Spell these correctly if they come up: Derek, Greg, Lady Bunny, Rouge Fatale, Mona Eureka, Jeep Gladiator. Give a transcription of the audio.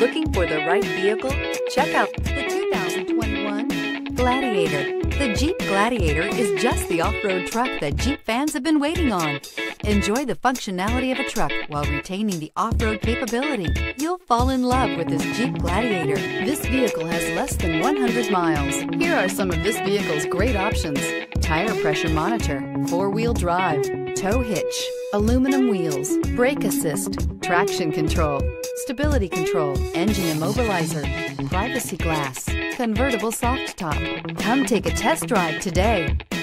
Looking for the right vehicle? Check out the 2021 Gladiator. The Jeep Gladiator is just the off-road truck that Jeep fans have been waiting on. Enjoy the functionality of a truck while retaining the off-road capability. You'll fall in love with this Jeep Gladiator. This vehicle has less than 100 miles. Here are some of this vehicle's great options: tire pressure monitor, four-wheel drive, tow hitch, aluminum wheels, brake assist, traction control, stability control, engine immobilizer, privacy glass, convertible soft top. Come take a test drive today.